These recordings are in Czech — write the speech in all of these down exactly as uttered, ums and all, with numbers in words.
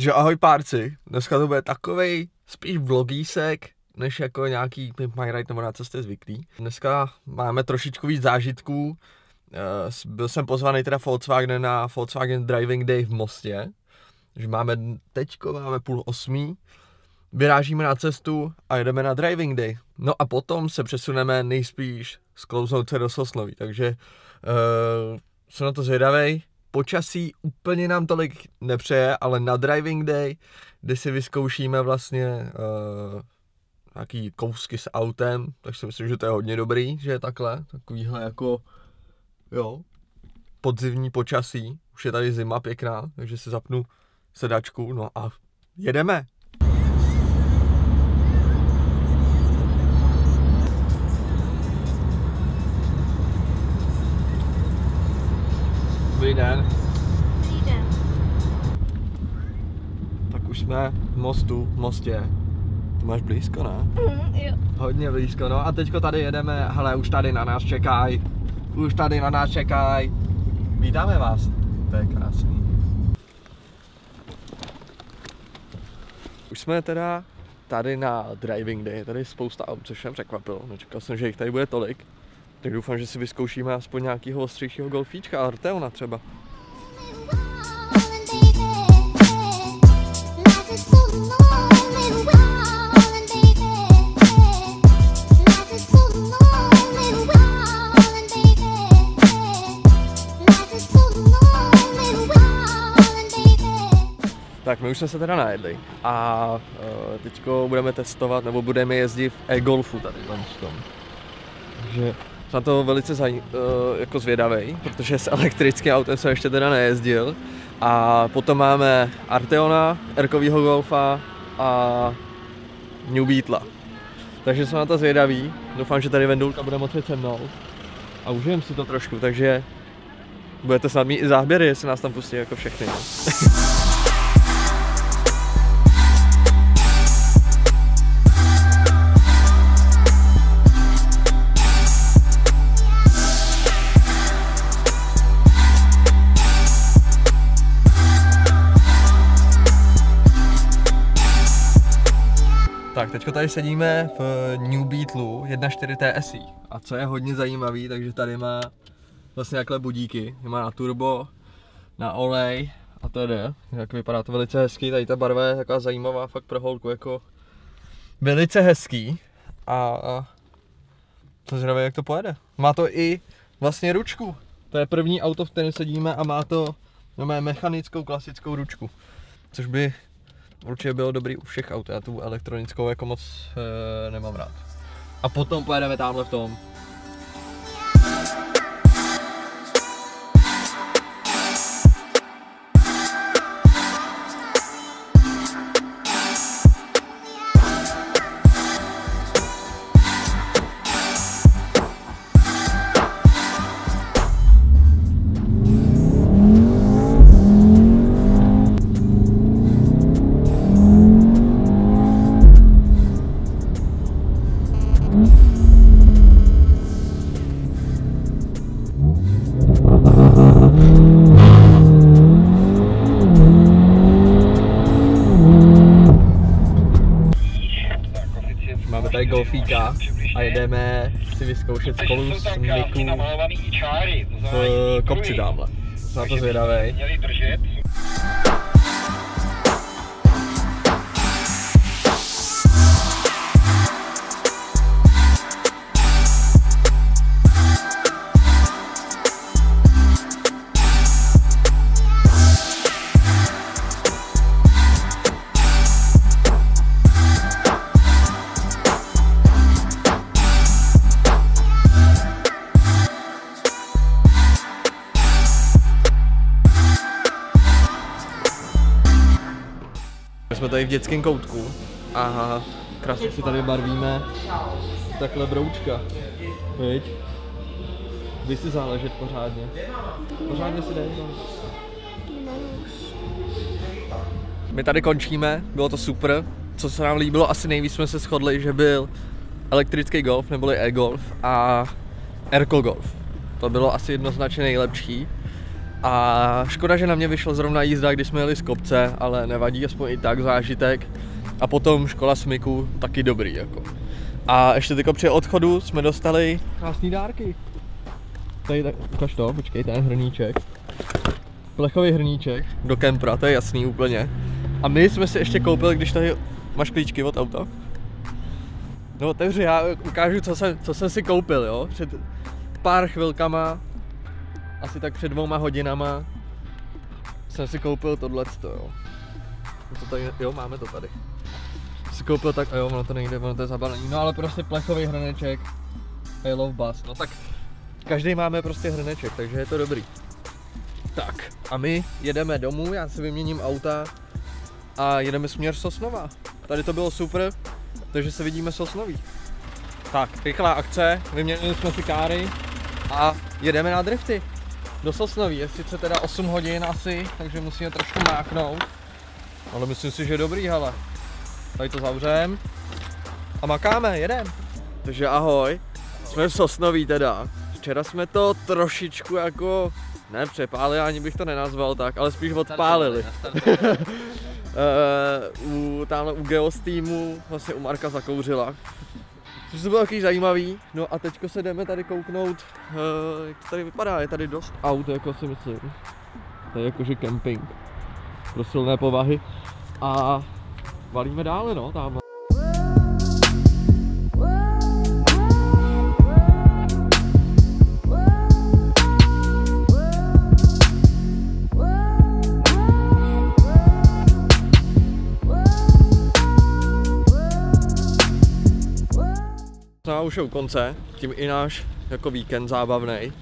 že ahoj párci, dneska to bude takovej spíš vlogísek, než jako nějaký Pimp My Ride nebo na co jste zvyklí. Dneska máme trošičku víc zážitků. Byl jsem pozvaný teda Volkswagen na Volkswagen Driving Day v Mostě, že máme teďko, máme půl osmí, vyrážíme na cestu a jedeme na Driving Day. No a potom se přesuneme nejspíš sklouznout se do Sosnovy, takže uh, jsem na to zvědavej. Počasí úplně nám tolik nepřeje, ale na Driving Day, kde si vyzkoušíme vlastně uh, nějaký kousky s autem, tak si myslím, že to je hodně dobrý, že je takhle, takovýhle jako, jo, podzimní počasí, už je tady zima pěkná, takže si zapnu sedačku, no a jedeme. Dobrý den. Dobrý den. Tak už jsme v Mostu, v Mostě. Ty máš blízko, ne? Mm, jo. Hodně blízko, no a teďko tady jedeme, hele, už tady na nás čekaj. Už tady na nás čekaj. Vítáme vás. To je krásný. Už jsme teda tady na Driving Day, tady je spousta aut, což jsem překvapil, nečekal jsem, že jich tady bude tolik. Tak doufám, že si vyzkoušíme aspoň nějakého ostřejšího golfíčka, Arteona třeba. Tak my už jsme se teda najedli a uh, teďko budeme testovat, nebo budeme jezdit v e-golfu tady v tom. Takže jsem na to velice zaj, uh, jako zvědavej, protože s elektrickým autem jsem ještě teda nejezdil. A potom máme Arteona, Erkovýho golfa a New Beetla. Takže jsem na to zvědavý, doufám, že tady Vendulka bude moc se mnou. A užijem si to trošku, takže budete snad mít i záběry, jestli nás tam pustí jako všechny. Tak teďko tady sedíme v New Beetlu jedna čtyři T S I a co je hodně zajímavý, takže tady má vlastně takhle budíky, má na turbo, na olej a to jde, jak vypadá to velice hezky, tady ta barva je taková zajímavá fakt pro holku, jako velice hezký a, a to zrovna jak to pojede, má to i vlastně ručku, to je první auto, v kterém sedíme a má to má mechanickou klasickou ručku, což by určitě bylo dobrý u všech aut, já tu elektronickou jako moc e, nemám rád. A potom pojedeme tamhle v tom. Golfíka a jedeme si vyzkoušet spolu s Miku v kopci dámhle. Jsem na to zvědavej. Jsme tady v dětském koutku a krásně si tady barvíme takhle broučka, viď? Vy si záležet pořádně. Pořádně si dej. My tady končíme, bylo to super. Co se nám líbilo, asi nejvíc jsme se shodli, že byl elektrický golf, neboli e-golf a Erko-golf. To bylo asi jednoznačně nejlepší. A škoda, že na mě vyšlo zrovna jízda, když jsme jeli z kopce, ale nevadí, aspoň i tak zážitek. A potom škola smyku, taky dobrý jako. A ještě teďko při odchodu jsme dostali krásný dárky. Tady tak, ukaž to, počkej, ten hrníček. Plechový hrníček do kempra, to je jasný úplně. A my jsme si ještě koupili, když tady máš klíčky od auta. No otevři, já ukážu, co jsem, co jsem si koupil, jo. Před pár chvilkama, asi tak před dvouma hodinama, jsem si koupil tohleto, jo. To tady, jo, máme to tady. Si koupil tak, a jo, ono to nejde, ono to je zabalený. No ale prostě plechový hrneček, I love bus. No tak, každý máme prostě hrneček, takže je to dobrý. Tak, a my jedeme domů, já si vyměním auta a jedeme směr Sosnova. Tady to bylo super, takže se vidíme Sosnoví. Tak, rychlá akce, vyměnili jsme si káry a jedeme na drifty do Sosnoví. Je sice teda osm hodin asi, takže musíme trošku máknout, ale myslím si, že je dobrý, hele. Tady to zavřem a makáme, jedem. Takže ahoj, jsme v Sosnoví teda. Včera jsme to trošičku jako... Ne, přepálili, ani bych to nenazval tak, ale spíš odpálili. u, tamhle u Geosteamu, vlastně u Marka zakouřila. Což to bylo takový zajímavý. No a teďko se jdeme tady kouknout, uh, jak to tady vypadá, je tady dost aut, jako si myslím. To je jakože kemping pro silné povahy. A valíme dále, no, tamhle. Už je u konce, tím i náš jako víkend zábavný.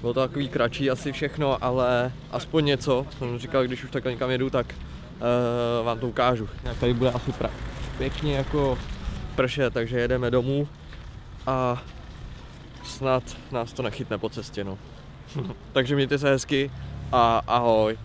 Bylo to takový kratší asi všechno, ale aspoň něco. Jsem říkal, když už takhle někam jedu, tak uh, vám to ukážu. Tady bude asi pra... pěkně jako pršet, takže jedeme domů a snad nás to nechytne po cestě. No. Takže mějte se hezky a ahoj.